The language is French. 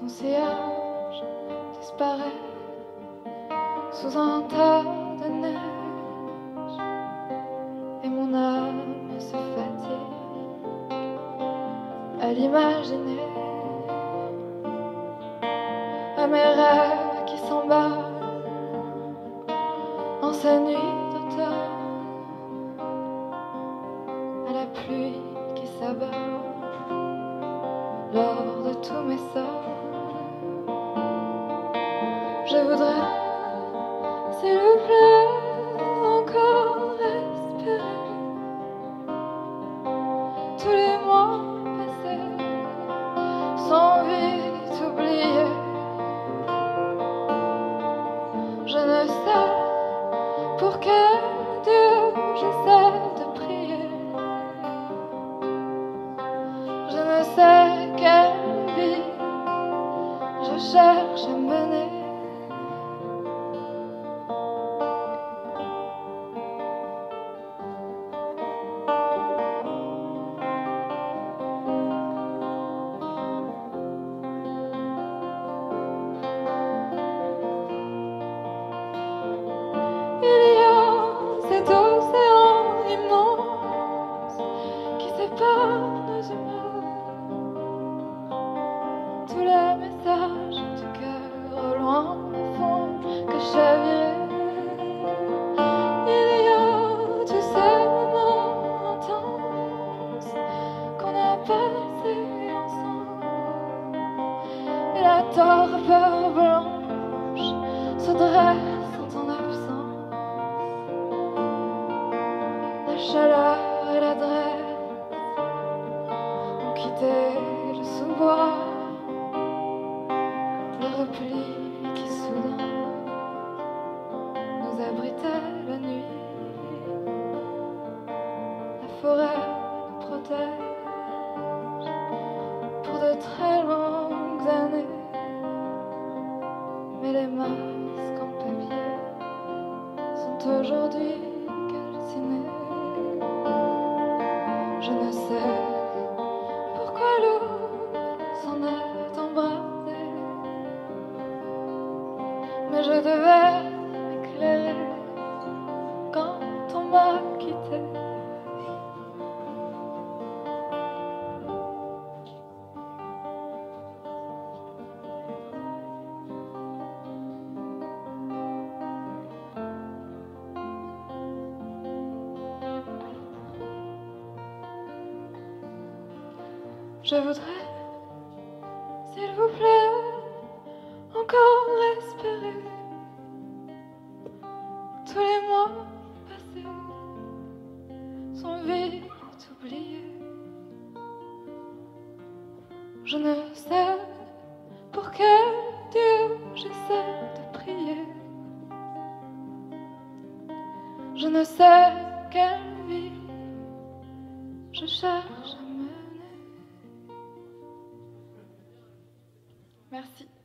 Ton sillage disparaît sous un tas de neige, et mon âme se fatigue à l'imaginer, à mes rêves qui s'emballent en sa nuit d'automne, à la pluie qui s'abat lors de tous mes sols. Je voudrais, s'il vous plaît, encore respirer tous les mois passés, sans vite oublier. Je ne sais pour quel Dieu j'essaie de prier, je ne sais quelle vie je cherche à mener. Tous les messages du cœur au loin me font que chavirer. Il y a tous ces moments intenses qu'on a passés ensemble, et la torpeur blanche se dresse en ton absence. La chaleur et l'adresse ont quitté le sous-bois, repli qui soudain nous abritait la nuit. La forêt nous protège pour de très longues années, mais les masques en papier sont aujourd'hui calcinés. Je ne sais pourquoi l'eau s'en est embrassée, mais je devais m'éclairer quand on m'a quitté. Je voudrais, s'il vous plaît, encore respirer tous les mois passés, sans vite oublier. Je ne sais pour quel Dieu j'essaie de prier, je ne sais quelle vie je cherche à mener. Merci.